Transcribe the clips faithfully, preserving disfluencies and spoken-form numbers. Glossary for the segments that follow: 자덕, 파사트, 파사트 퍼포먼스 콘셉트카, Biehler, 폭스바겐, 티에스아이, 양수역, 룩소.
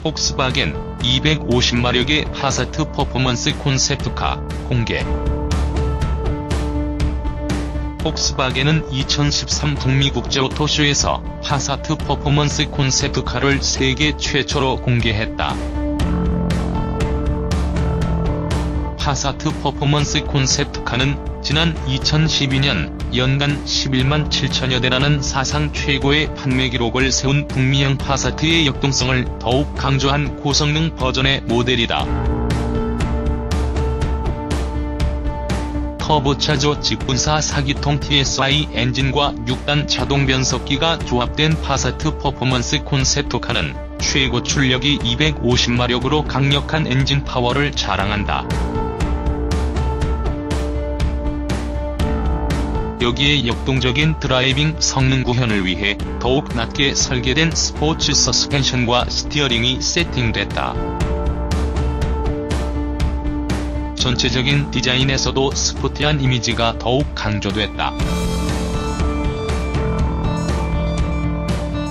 폭스바겐 이백오십 마력의 파사트 퍼포먼스 콘셉트카 공개. 폭스바겐은 이천십삼 북미국제 오토쇼에서 파사트 퍼포먼스 콘셉트카를 세계 최초로 공개했다. 파사트 퍼포먼스 콘셉트카는 지난 이천십이 년 연간 십일만 칠천여 대라는 사상 최고의 판매 기록을 세운 북미형 파사트의 역동성을 더욱 강조한 고성능 버전의 모델이다. 터보차저 직분사 사기통 티에스아이 엔진과 육 단 자동 변속기가 조합된 파사트 퍼포먼스 콘셉트카는 최고 출력이 이백오십 마력으로 강력한 엔진 파워를 자랑한다. 여기에 역동적인 드라이빙 성능 구현을 위해 더욱 낮게 설계된 스포츠 서스펜션과 스티어링이 세팅됐다. 전체적인 디자인에서도 스포티한 이미지가 더욱 강조됐다.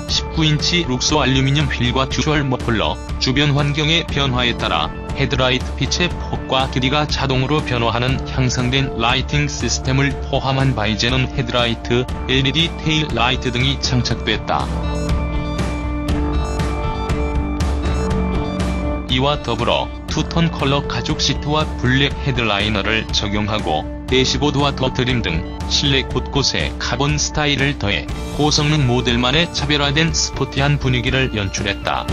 십구 인치 룩소 알루미늄 휠과 듀얼 머플러, 주변 환경의 변화에 따라 헤드라이트 빛의 폭과 길이가 자동으로 변화하는 향상된 라이팅 시스템을 포함한 바이제논 헤드라이트, 엘이디 테일 라이트 등이 장착됐다. 이와 더불어 투톤 컬러 가죽 시트와 블랙 헤드라이너를 적용하고 대시보드와 더 트림 등 실내 곳곳에 카본 스타일을 더해 고성능 모델만의 차별화된 스포티한 분위기를 연출했다.